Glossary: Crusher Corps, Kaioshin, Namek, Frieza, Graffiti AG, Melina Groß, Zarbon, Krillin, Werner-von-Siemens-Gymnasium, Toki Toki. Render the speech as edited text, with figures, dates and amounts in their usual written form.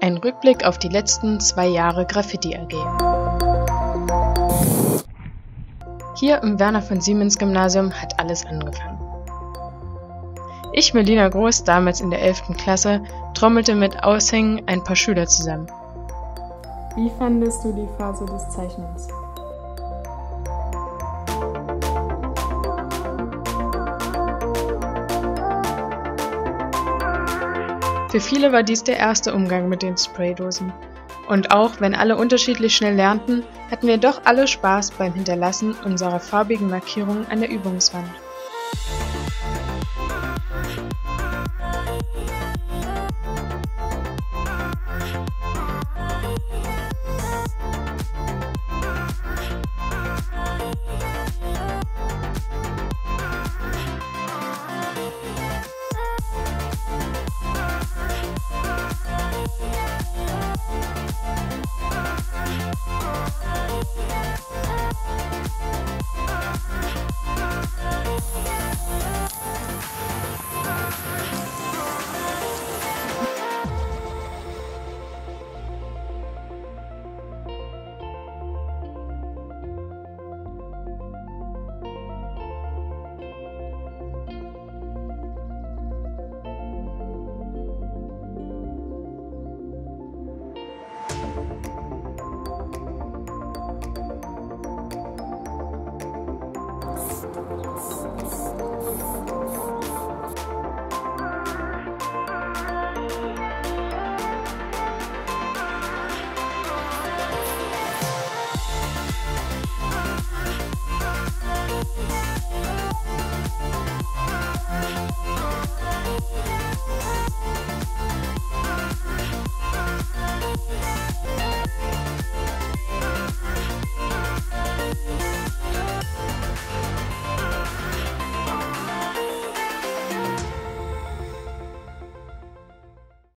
Ein Rückblick auf die letzten 2 Jahre Graffiti AG. Hier im Werner-von-Siemens-Gymnasium hat alles angefangen. Ich, Melina Groß, damals in der 11. Klasse, trommelte mit Aushängen ein paar Schüler zusammen. Wie fandest du die Phase des Zeichnens? Für viele war dies der erste Umgang mit den Spraydosen. Und auch wenn alle unterschiedlich schnell lernten, hatten wir doch alle Spaß beim Hinterlassen unserer farbigen Markierungen an der Übungswand.